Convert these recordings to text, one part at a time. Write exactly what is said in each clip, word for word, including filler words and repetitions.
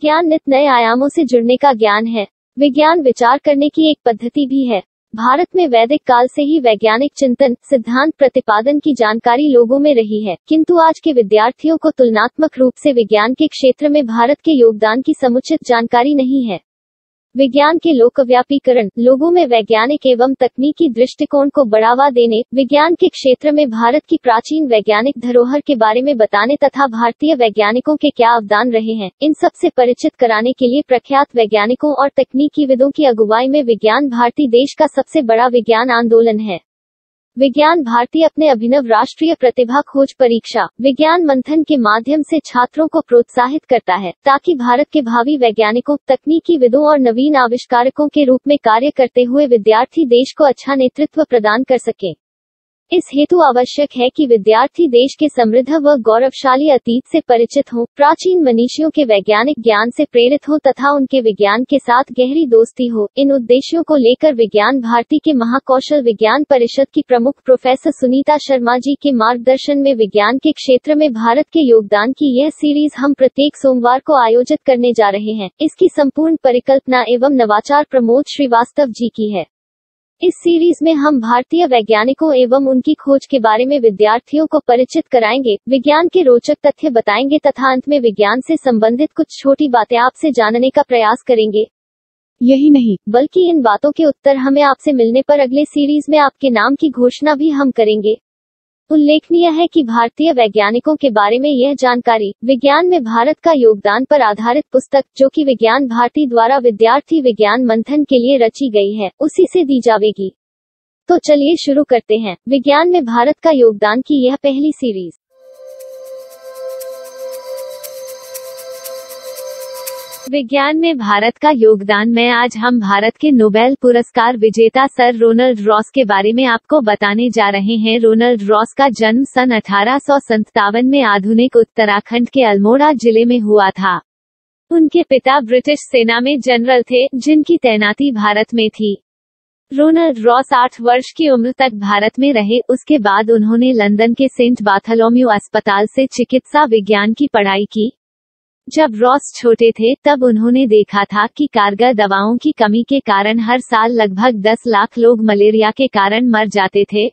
विज्ञान नित नए आयामों से जुड़ने का ज्ञान है। विज्ञान विचार करने की एक पद्धति भी है। भारत में वैदिक काल से ही वैज्ञानिक चिंतन, सिद्धांत, प्रतिपादन की जानकारी लोगों में रही है, किंतु आज के विद्यार्थियों को तुलनात्मक रूप से विज्ञान के क्षेत्र में भारत के योगदान की समुचित जानकारी नहीं है। विज्ञान के लोकव्यापीकरण, लोगों में वैज्ञानिक एवं तकनीकी दृष्टिकोण को बढ़ावा देने, विज्ञान के क्षेत्र में भारत की प्राचीन वैज्ञानिक धरोहर के बारे में बताने तथा भारतीय वैज्ञानिकों के क्या अवदान रहे हैं, इन सब से परिचित कराने के लिए प्रख्यात वैज्ञानिकों और तकनीकीविदों की अगुवाई में विज्ञान भारती देश का सबसे बड़ा विज्ञान आंदोलन है। विज्ञान भारती अपने अभिनव राष्ट्रीय प्रतिभा खोज परीक्षा विज्ञान मंथन के माध्यम से छात्रों को प्रोत्साहित करता है, ताकि भारत के भावी वैज्ञानिकों, तकनीकीविदों और नवीन आविष्कारकों के रूप में कार्य करते हुए विद्यार्थी देश को अच्छा नेतृत्व प्रदान कर सकें। इस हेतु आवश्यक है कि विद्यार्थी देश के समृद्ध व गौरवशाली अतीत से परिचित हों, प्राचीन मनीषियों के वैज्ञानिक ज्ञान से प्रेरित हों तथा उनके विज्ञान के साथ गहरी दोस्ती हो। इन उद्देश्यों को लेकर विज्ञान भारती के महाकौशल विज्ञान परिषद की प्रमुख प्रोफेसर सुनीता शर्मा जी के मार्गदर्शन में विज्ञान के क्षेत्र में भारत के योगदान की यह सीरीज हम प्रत्येक सोमवार को आयोजित करने जा रहे हैं। इसकी संपूर्ण परिकल्पना एवं नवाचार प्रमोद श्रीवास्तव जी की है। इस सीरीज में हम भारतीय वैज्ञानिकों एवं उनकी खोज के बारे में विद्यार्थियों को परिचित कराएंगे, विज्ञान के रोचक तथ्य बताएंगे तथा अंत में विज्ञान से संबंधित कुछ छोटी बातें आपसे जानने का प्रयास करेंगे। यही नहीं बल्कि इन बातों के उत्तर हमें आपसे मिलने पर अगले सीरीज में आपके नाम की घोषणा भी हम करेंगे। उल्लेखनीय है कि भारतीय वैज्ञानिकों के बारे में यह जानकारी विज्ञान में भारत का योगदान पर आधारित पुस्तक, जो कि विज्ञान भारती द्वारा विद्यार्थी विज्ञान मंथन के लिए रची गई है, उसी से दी जाएगी। तो चलिए शुरू करते हैं विज्ञान में भारत का योगदान की यह पहली सीरीज। विज्ञान में भारत का योगदान में आज हम भारत के नोबेल पुरस्कार विजेता सर रोनाल्ड रॉस के बारे में आपको बताने जा रहे हैं। रोनाल्ड रॉस का जन्म सन अठारह सौ सत्तावन में आधुनिक उत्तराखंड के अल्मोड़ा जिले में हुआ था। उनके पिता ब्रिटिश सेना में जनरल थे, जिनकी तैनाती भारत में थी। रोनाल्ड रॉस आठ वर्ष की उम्र तक भारत में रहे, उसके बाद उन्होंने लंदन के सेंट बार्थोलोम्यू अस्पताल से चिकित्सा विज्ञान की पढ़ाई की। जब रॉस छोटे थे तब उन्होंने देखा था कि कारगर दवाओं की कमी के कारण हर साल लगभग दस लाख लोग मलेरिया के कारण मर जाते थे।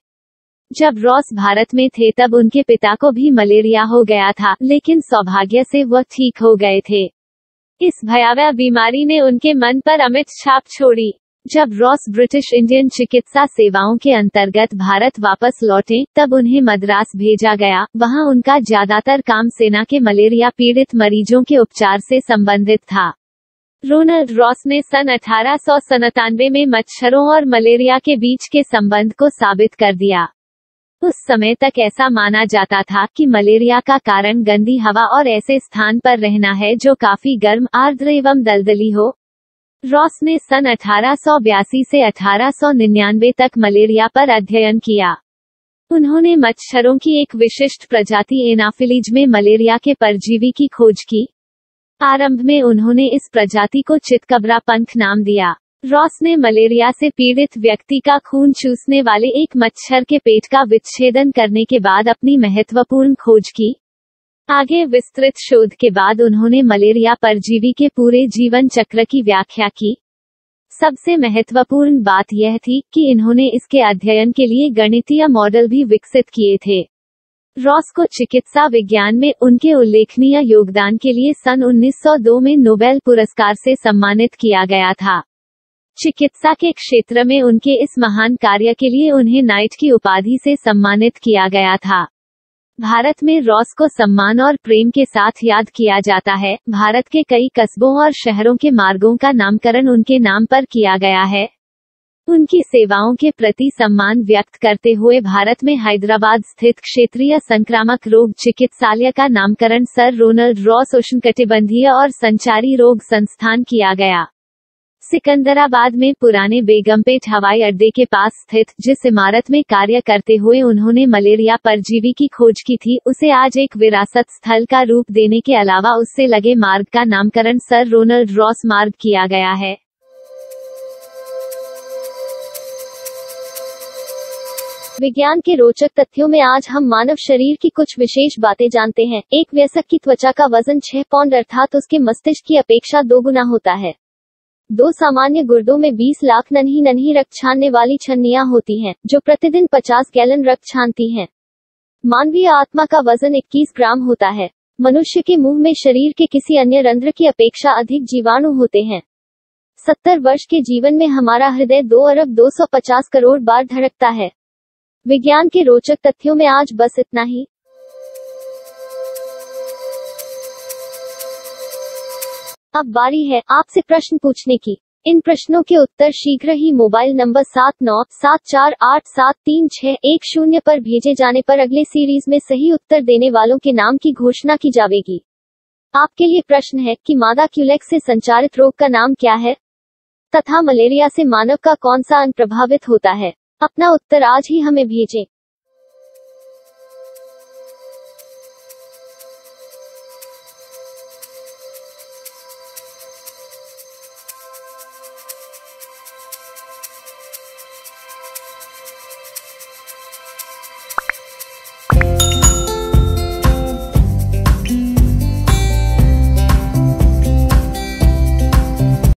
जब रॉस भारत में थे तब उनके पिता को भी मलेरिया हो गया था, लेकिन सौभाग्य से वह ठीक हो गए थे। इस भयावह बीमारी ने उनके मन पर अमिट छाप छोड़ी। जब रॉस ब्रिटिश इंडियन चिकित्सा सेवाओं के अंतर्गत भारत वापस लौटे तब उन्हें मद्रास भेजा गया। वहां उनका ज्यादातर काम सेना के मलेरिया पीड़ित मरीजों के उपचार से संबंधित था। रोनाल्ड रॉस ने सन अठारह सौ सत्तानवे में मच्छरों और मलेरिया के बीच के संबंध को साबित कर दिया। उस समय तक ऐसा माना जाता था कि मलेरिया का कारण गंदी हवा और ऐसे स्थान पर रहना है जो काफी गर्म, आर्द्र एवं दलदली हो। रॉस ने सन अठारह सौ बयासी से अठारह सौ निन्यानवे तक मलेरिया पर अध्ययन किया। उन्होंने मच्छरों की एक विशिष्ट प्रजाति एनाफिलीज में मलेरिया के परजीवी की खोज की। आरंभ में उन्होंने इस प्रजाति को चितकबरा पंख नाम दिया। रॉस ने मलेरिया से पीड़ित व्यक्ति का खून चूसने वाले एक मच्छर के पेट का विच्छेदन करने के बाद अपनी महत्वपूर्ण खोज की। आगे विस्तृत शोध के बाद उन्होंने मलेरिया परजीवी के पूरे जीवन चक्र की व्याख्या की। सबसे महत्वपूर्ण बात यह थी कि इन्होंने इसके अध्ययन के लिए गणितीय मॉडल भी विकसित किए थे। रॉस को चिकित्सा विज्ञान में उनके उल्लेखनीय योगदान के लिए सन उन्नीस सौ दो में नोबेल पुरस्कार से सम्मानित किया गया था। चिकित्सा के क्षेत्र में उनके इस महान कार्य के लिए उन्हें नाइट की उपाधि से सम्मानित किया गया था। भारत में रॉस को सम्मान और प्रेम के साथ याद किया जाता है। भारत के कई कस्बों और शहरों के मार्गों का नामकरण उनके नाम पर किया गया है। उनकी सेवाओं के प्रति सम्मान व्यक्त करते हुए भारत में हैदराबाद स्थित क्षेत्रीय संक्रामक रोग चिकित्सालय का नामकरण सर रोनाल्ड रॉस उष्णकटिबंधीय और संचारी रोग संस्थान किया गया। सिकंदराबाद में पुराने बेगमपेट हवाई अड्डे के पास स्थित जिस इमारत में कार्य करते हुए उन्होंने मलेरिया परजीवी की खोज की थी, उसे आज एक विरासत स्थल का रूप देने के अलावा उससे लगे मार्ग का नामकरण सर रोनाल्ड रॉस मार्ग किया गया है। विज्ञान के रोचक तथ्यों में आज हम मानव शरीर की कुछ विशेष बातें जानते हैं। एक वयस्क की त्वचा का वजन छह पाउंड अर्थात उसके मस्तिष्क की अपेक्षा दो गुना होता है। दो सामान्य गुर्दों में बीस लाख नन्ही नन्ही रक्त छानने वाली छन्नियां होती हैं, जो प्रतिदिन पचास गैलन रक्त छानती हैं। मानवीय आत्मा का वजन इक्कीस ग्राम होता है। मनुष्य के मुंह में शरीर के किसी अन्य रंध्र की अपेक्षा अधिक जीवाणु होते हैं। सत्तर वर्ष के जीवन में हमारा हृदय दो अरब दो सौ पचास करोड़ बार धड़कता है। विज्ञान के रोचक तथ्यों में आज बस इतना ही। अब बारी है आपसे प्रश्न पूछने की। इन प्रश्नों के उत्तर शीघ्र ही मोबाइल नंबर सात नौ सात चार आठ सात तीन छह एक शून्य पर भेजे जाने पर अगले सीरीज में सही उत्तर देने वालों के नाम की घोषणा की जाएगी। आपके लिए प्रश्न है कि मादा क्यूलेक्स से संचारित रोग का नाम क्या है तथा मलेरिया से मानव का कौन सा अंग प्रभावित होता है। अपना उत्तर आज ही हमें भेजें।